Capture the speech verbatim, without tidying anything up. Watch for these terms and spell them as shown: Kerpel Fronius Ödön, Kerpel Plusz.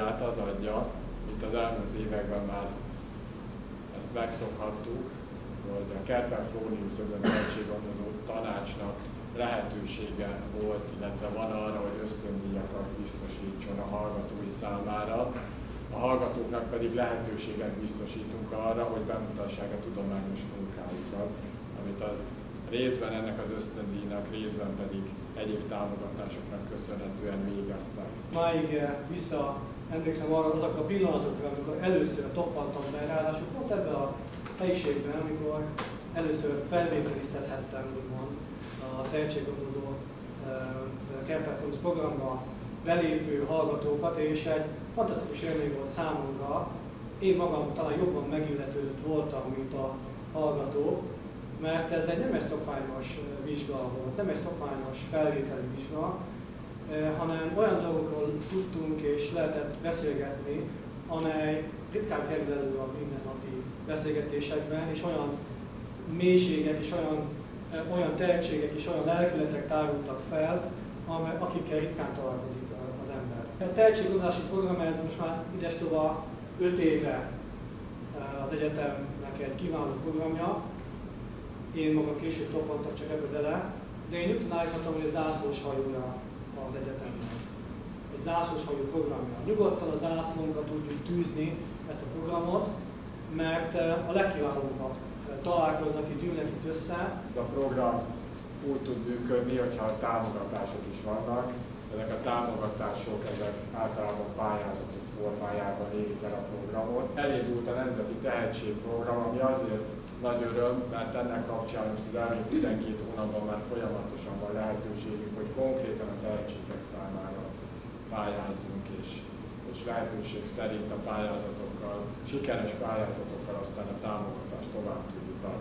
célját az adja, itt az elmúlt években már ezt megszokhattuk, hogy a Kerpel Fronius Ödön tehetséggondozó tanácsnak lehetősége volt, illetve van arra, hogy ösztöndíjakat biztosítson a hallgatói számára. A hallgatóknak pedig lehetőséget biztosítunk arra, hogy bemutassák a tudományos munkájukat, amit az részben ennek az ösztöndíjnak, részben pedig egyéb támogatásoknak köszönhetően végeztek. Máig vissza emlékszem arra azokra a pillanatokra, amikor először toppantam be, ráadásul pont ebben a helyiségben, amikor először felvételiztethettem, úgymond, a tehetséggondozó Kerpel Plusz programba belépő hallgatókat, és egy fantasztikus élmény volt számomra. Én magam talán jobban megilletődött voltam, mint a hallgató, mert ez egy nem egy szokványos vizsga volt, nem egy szokványos felvételi vizsga, hanem olyan dolgokról tudtunk és lehetett beszélgetni, amely ritkán kerül elő a mindennapi beszélgetésekben, és olyan mélységek és olyan, olyan tehetségek és olyan lelkületek tárultak fel, amely, akikkel ritkán találkozik az ember. A tehetséggondozási program ez most már idestova öt éve az egyetemnek egy kiváló programja. Én magam később toppantam csak ebből bele, de én nyugtán állíthatom, hogy egy zászlós hajója az egyetemnek. Egy zászlós hajó programja. Nyugodtan a zászlónkat tudjuk tűzni ezt a programot, mert a legkiválóbbak találkoznak, itt ülnek itt össze. A program úgy tud működni, hogyha a támogatások is vannak. Ezek a támogatások, ezek általában pályázatok formájában érik el a programot. Elindult a Nemzeti Tehetségprogram, ami azért nagy öröm, mert ennek kapcsán az elmúlt tizenkét hónapban már folyamatosan van lehetőségünk, hogy konkrétan a tehetségek számára pályázzunk, és, és lehetőség szerint a pályázatokkal, sikeres pályázatokkal aztán a támogatást tovább tudjuk adni.